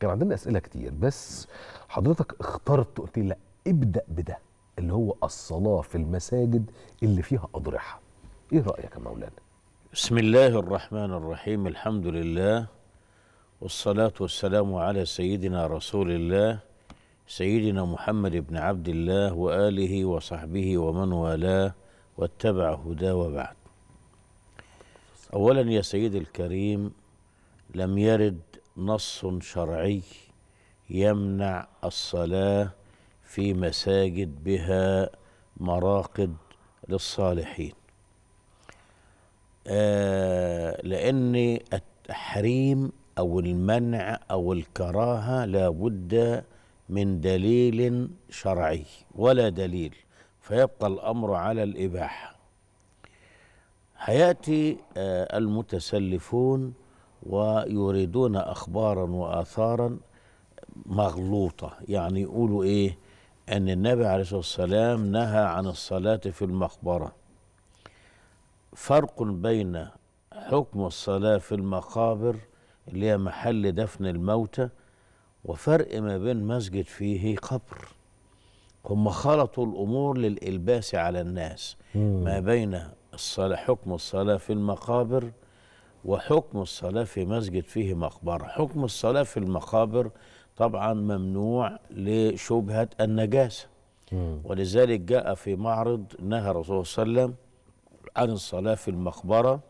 كان عندنا اسئله كتير، بس حضرتك اخترت قلت لي لا ابدا بده اللي هو الصلاه في المساجد اللي فيها اضرحه. ايه رايك يا مولانا؟ بسم الله الرحمن الرحيم، الحمد لله والصلاه والسلام على سيدنا رسول الله سيدنا محمد بن عبد الله واله وصحبه ومن والاه واتبع هداه، وبعد. اولا يا سيدي الكريم، لم يرد نص شرعي يمنع الصلاة في مساجد بها مراقد للصالحين، لأن التحريم أو المنع أو الكراهة لا بد من دليل شرعي ولا دليل، فيبقى الأمر على الإباحة. هيأتي المتسلفون ويريدون أخبارا وآثارا مغلوطة، يعني يقولوا إيه؟ أن النبي عليه الصلاة والسلام نهى عن الصلاة في المقبرة. فرق بين حكم الصلاة في المقابر اللي هي محل دفن الموتى، وفرق ما بين مسجد فيه قبر. هم خلطوا الأمور للإلباس على الناس ما بين الصلاة، حكم الصلاة في المقابر وحكم الصلاة في مسجد فيه مقبرة. حكم الصلاة في المقابر طبعا ممنوع لشبهة النجاسة، ولذلك جاء في معرض نهى الرسول صلى الله عليه وسلم عن الصلاة في المقبرة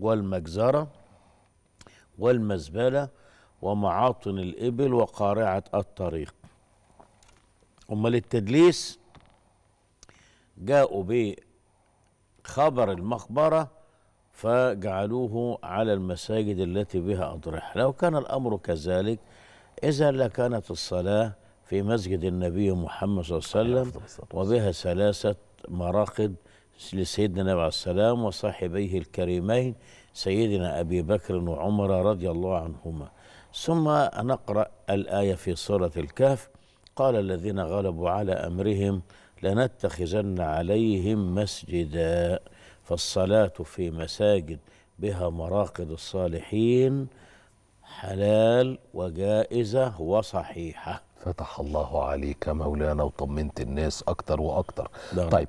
والمجزرة والمزبلة ومعاطن الإبل وقارعة الطريق. أما للتدليس جاءوا بخبر المقبرة فجعلوه على المساجد التي بها أضرحة. لو كان الأمر كذلك إذا لكانت الصلاة في مسجد النبي محمد صلى الله عليه وسلم وبها ثلاثة مراقد لسيدنا النبي عليه السلام وصاحبيه الكريمين سيدنا أبي بكر وعمر رضي الله عنهما. ثم نقرأ الآية في سورة الكهف: قال الذين غلبوا على أمرهم لنتخذن عليهم مسجدا. فالصلاة في مساجد بها مراقد الصالحين حلال وجائزة وصحيحة. فتح الله عليك مولانا وطمنت الناس أكتر وأكتر. طيب